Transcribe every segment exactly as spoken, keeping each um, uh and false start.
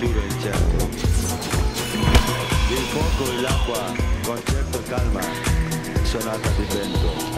duro e incerto. Il fuoco e l'acqua, concerto e calma, sonata di vento.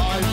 I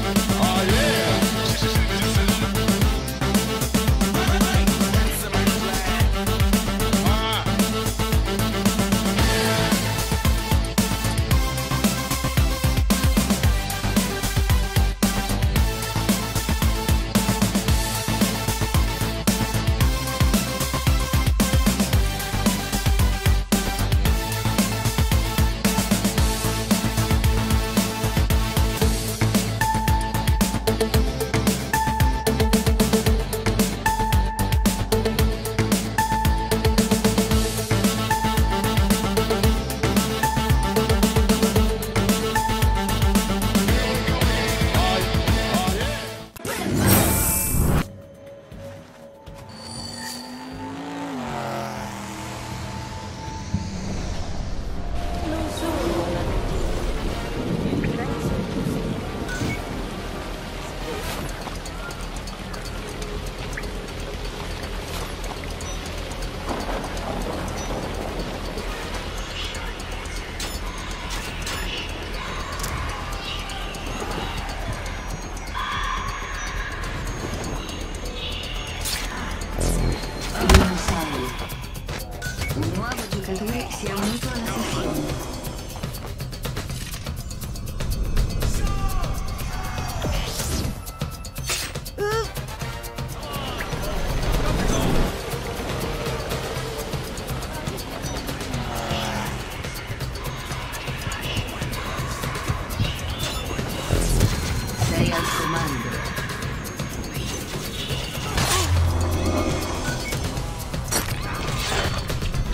Estaré al comando.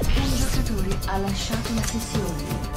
Un giocatore ha lasciato la sessione.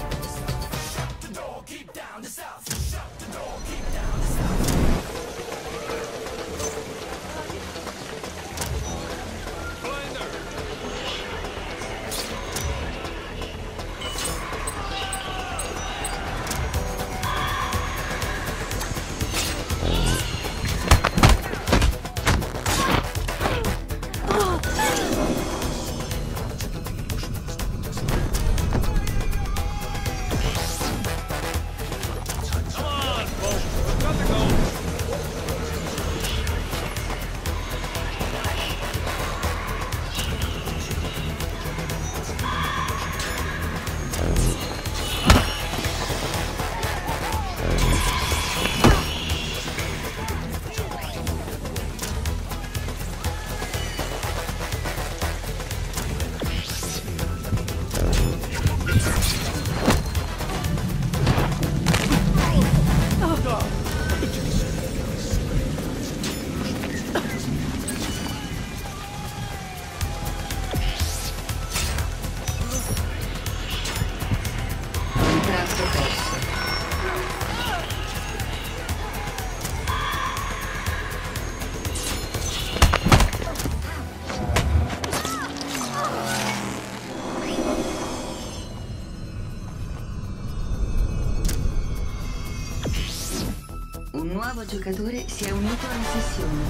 Un nuovo giocatore si è unito alla sessione.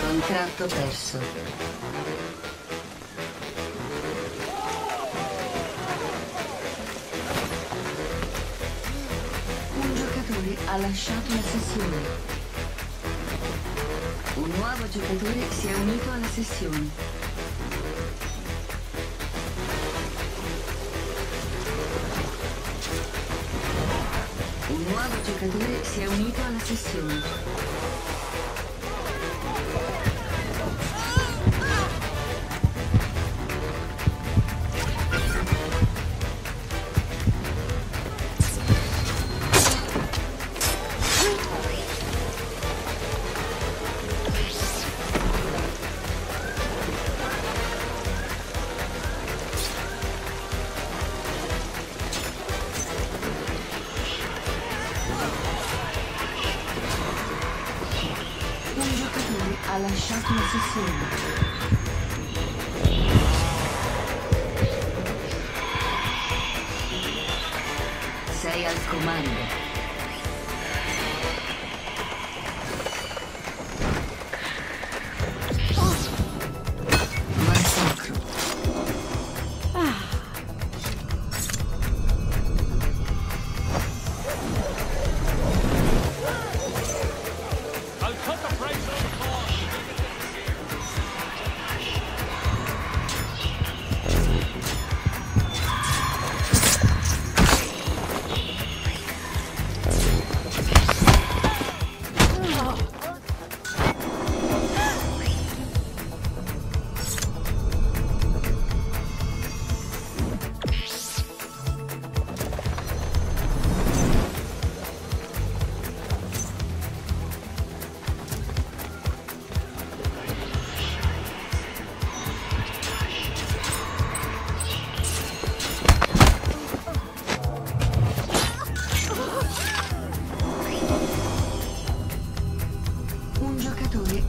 Contratto perso. Un giocatore ha lasciato la sessione. Un nuovo giocatore si è unito alla sessione. Un nuovo giocatore si è unito alla sessione. Ha lasciato la sessione. Sei al comando. Oh. Massacro. Ah. I'll cut the brakes on the car.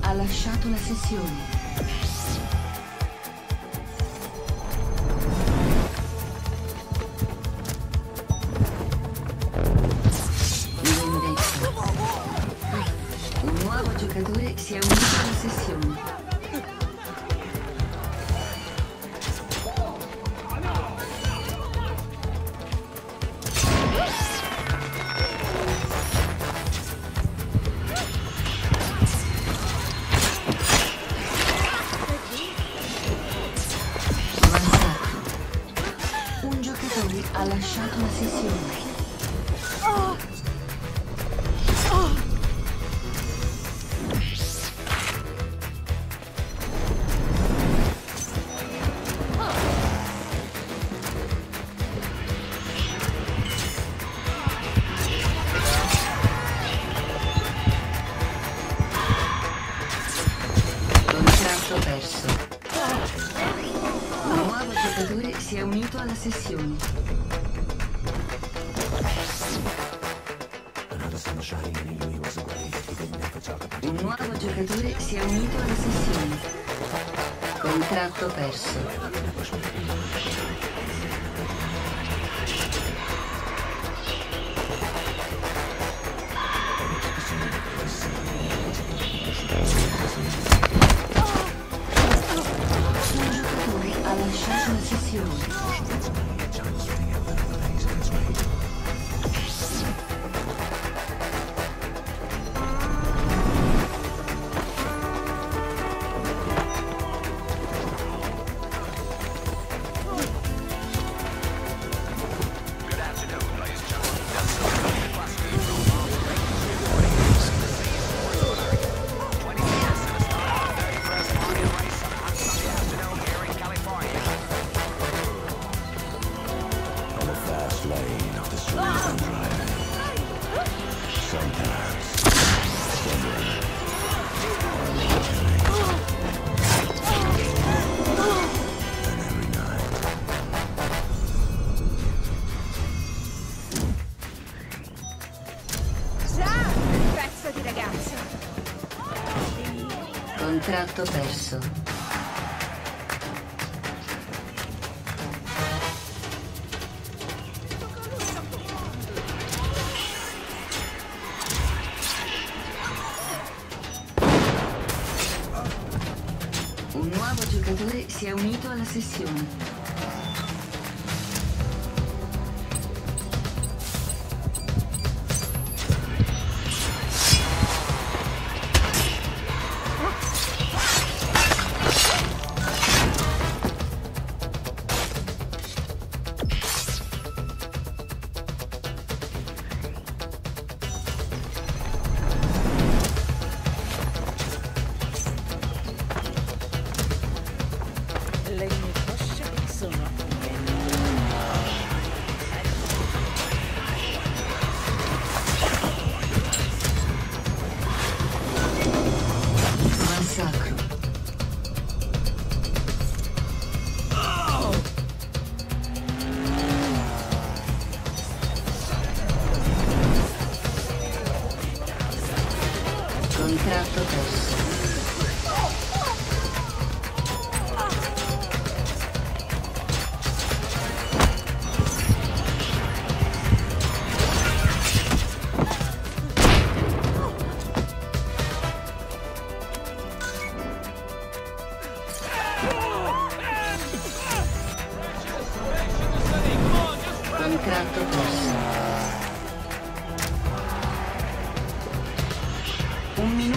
Ha lasciato la sessione. Un nuovo giocatore si è unito alla sessione. Ha lasciato la sessione. Oh. Oh. riunito alla sessione. Un nuovo giocatore si è unito alla sessione. Contratto perso. Un giocatore ha lasciato la sessione. Contratto perso. Un nuovo giocatore si è unito alla sessione.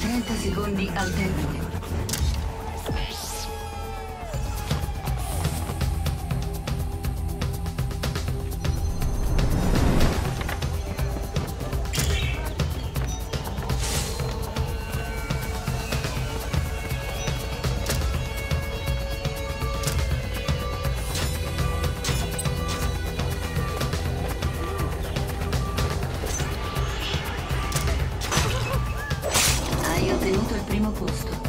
trenta secondi al termine. Ottenuto il primo posto.